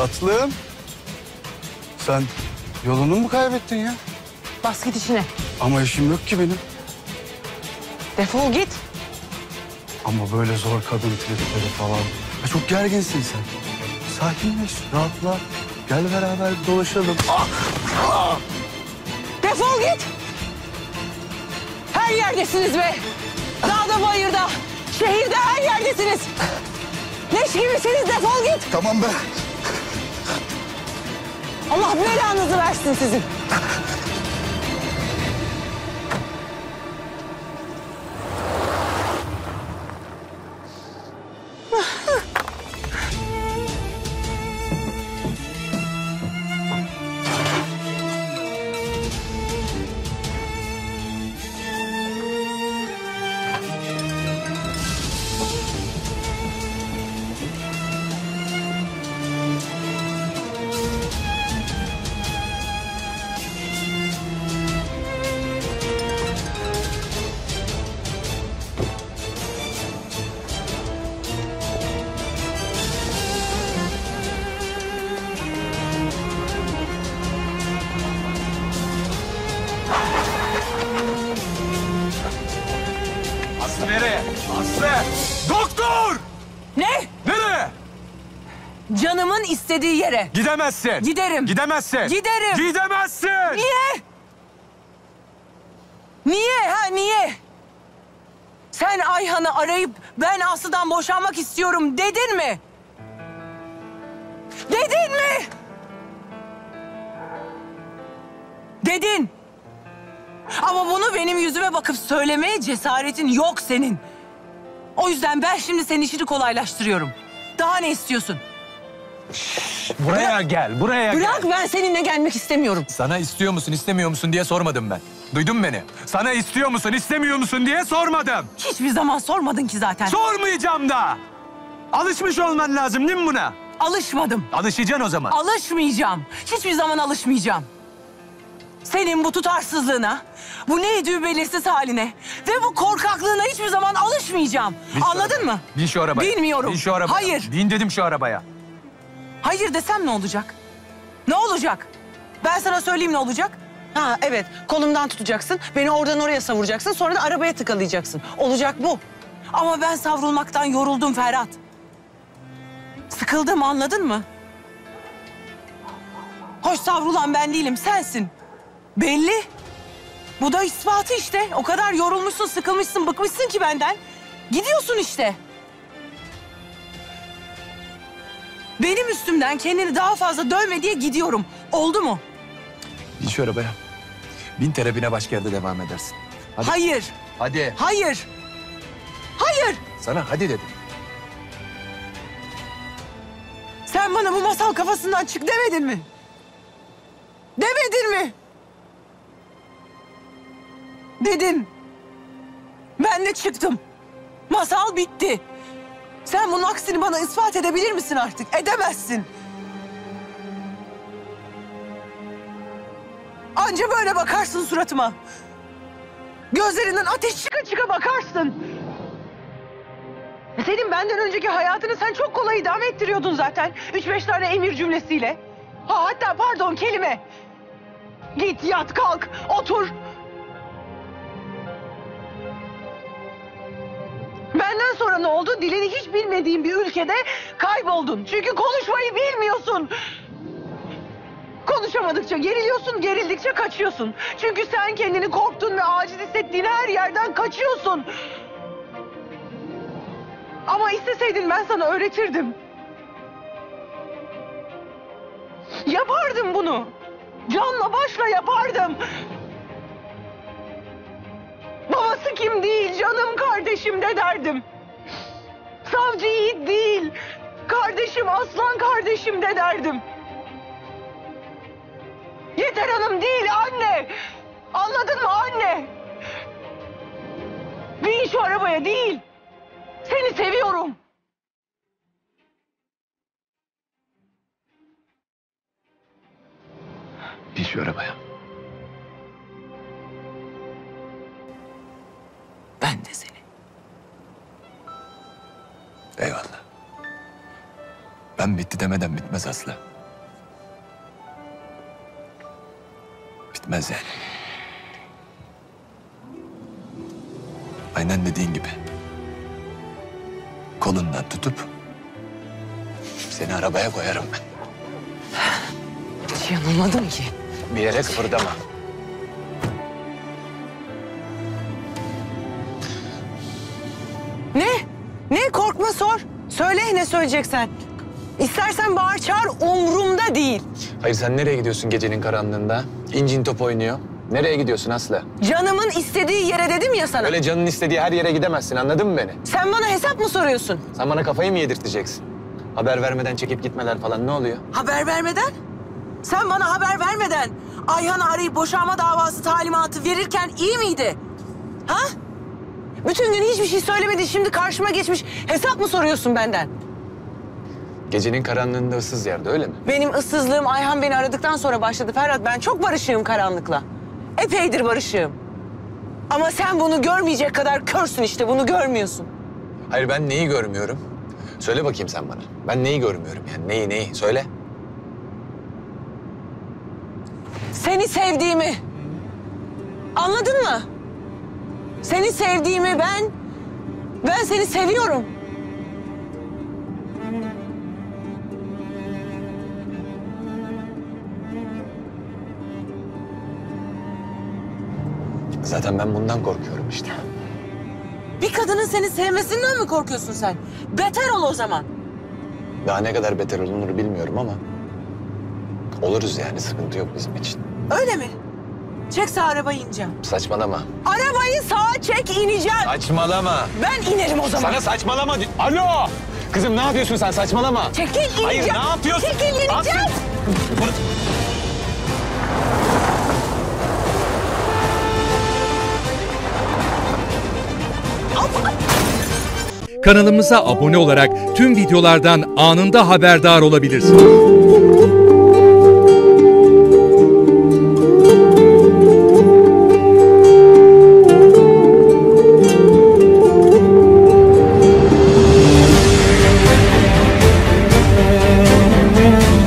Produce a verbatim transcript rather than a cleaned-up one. Tatlım. Sen yolunu mu kaybettin ya? Bas git işine. Ama işim yok ki benim. Defol git. Ama böyle zor kadın tripleri falan. Ya çok gerginsin sen. Sakinleş, rahatla. Gel beraber dolaşalım. Ah! Ah! Defol git. Her yerdesiniz be. Dağda, bayırda, şehirde her yerdesiniz. Leş gibisiniz, defol git. Tamam be. Allah belanızı versin sizin. Nereye? Aslı! Doktor! Ne? Nereye? Canımın istediği yere. Gidemezsin. Giderim. Gidemezsin. Giderim. Gidemezsin. Niye? Niye ha niye? Sen Ayhan'ı arayıp ben Aslı'dan boşanmak istiyorum dedin mi? Dedin mi? Dedin. Ama bunu benim yüzüme bakıp söylemeye cesaretin yok senin. O yüzden ben şimdi senin işini kolaylaştırıyorum. Daha ne istiyorsun? Şş, buraya bırak, gel, buraya bırak, gel. Bırak, ben seninle gelmek istemiyorum. Sana istiyor musun, istemiyor musun diye sormadım ben. Duydun mu beni? Sana istiyor musun, istemiyor musun diye sormadım. Hiçbir zaman sormadın ki zaten. Sormayacağım da. Alışmış olman lazım değil mi buna? Alışmadım. Alışacaksın o zaman. Alışmayacağım. Hiçbir zaman alışmayacağım. Senin bu tutarsızlığına, bu neydi belirsiz haline ve bu korkaklığına hiçbir zaman alışmayacağım. Bin Anladın mı? Bin şu arabaya. Bilmiyorum. Bin şu arabaya. Hayır. Bin dedim şu arabaya. Hayır desem ne olacak? Ne olacak? Ben sana söyleyeyim ne olacak? Ha evet, kolumdan tutacaksın, beni oradan oraya savuracaksın, sonra da arabaya tıkalayacaksın. Olacak bu. Ama ben savrulmaktan yoruldum Ferhat. Sıkıldım, anladın mı? Hoş savrulan ben değilim, sensin. Belli. Bu da ispatı işte. O kadar yorulmuşsun, sıkılmışsın, bıkmışsın ki benden. Gidiyorsun işte. Benim üstümden kendini daha fazla dövme diye gidiyorum. Oldu mu? Bin şu arabaya. Bin terapine, başka yerde devam edersin. Hadi. Hayır. Hadi. Hayır. Hayır. Sana hadi dedim. Sen bana bu masal kafasından çık demedin mi? Demedin mi? Dedim. Ben de çıktım. Masal bitti. Sen bunun aksini bana ispat edebilir misin artık? Edemezsin. Anca böyle bakarsın suratıma. Gözlerinden ateş çıka çıka bakarsın. Senin benden önceki hayatını sen çok kolay idame ettiriyordun zaten. Üç beş tane emir cümlesiyle. Ha, hatta pardon kelime. Git, yat, kalk, otur. Benden sonra ne oldu? Dilini hiç bilmediğin bir ülkede kayboldun. Çünkü konuşmayı bilmiyorsun. Konuşamadıkça geriliyorsun, gerildikçe kaçıyorsun. Çünkü sen kendini korktun ve aciz hissettiğin her yerden kaçıyorsun. Ama isteseydin ben sana öğretirdim. Yapardım bunu. Canla başla yapardım. Babası kim değil, canım kardeşim de derdim. Savcı Yiğit değil, kardeşim, aslan kardeşim de derdim. Yeter Hanım değil, anne. Anladın mı anne? Bin şu arabaya değil. Seni seviyorum. Bin şu arabaya. Ben de seni. Eyvallah. Ben bitti demeden bitmez Aslı. etmez yani. Aynen dediğin gibi. Kolundan tutup seni arabaya koyarım ben. Hiç yanılmadım ki. Bilerek fırdama. Ne? Ne? Korkma, sor. Söyle ne söyleyeceksen. İstersen bağır çağır, umurumda değil. Hayır, sen nereye gidiyorsun gecenin karanlığında? İncin top oynuyor. Nereye gidiyorsun Aslı? Canımın istediği yere dedim ya sana. Öyle canın istediği her yere gidemezsin, anladın mı beni? Sen bana hesap mı soruyorsun? Sen bana kafayı mı yedirteceksin? Haber vermeden çekip gitmeler falan ne oluyor? Haber vermeden? Sen bana haber vermeden Ayhan'ı arayıp boşanma davası talimatı verirken iyi miydi? Ha? Bütün gün hiçbir şey söylemedin, şimdi karşıma geçmiş hesap mı soruyorsun benden? Gecenin karanlığında ıssız yerde, öyle mi? Benim ıssızlığım Ayhan beni aradıktan sonra başladı Ferhat. Ben çok barışığım karanlıkla. Epeydir barışığım. Ama sen bunu görmeyecek kadar körsün işte, bunu görmüyorsun. Hayır, ben neyi görmüyorum? Söyle bakayım sen bana. Ben neyi görmüyorum yani? Neyi neyi? Söyle. Seni sevdiğimi. Anladın mı? Seni sevdiğimi ben... Ben seni seviyorum. Zaten ben bundan korkuyorum işte. Bir kadının seni sevmesinden mi korkuyorsun sen? Beter ol o zaman. Daha ne kadar beter olunur bilmiyorum ama... oluruz yani, sıkıntı yok bizim için. Öyle mi? Çek sağa, arabaya ineceğim. Saçmalama. Arabayı sağa çek, ineceğim. Saçmalama. Ben inerim o zaman. Sana saçmalama. Alo! Kızım ne yapıyorsun sen? Saçmalama. Çekil, ineceğim. Hayır, ne yapıyorsun? Çekil, ineceğim. Aslı... Kanalımıza abone olarak tüm videolardan anında haberdar olabilirsiniz.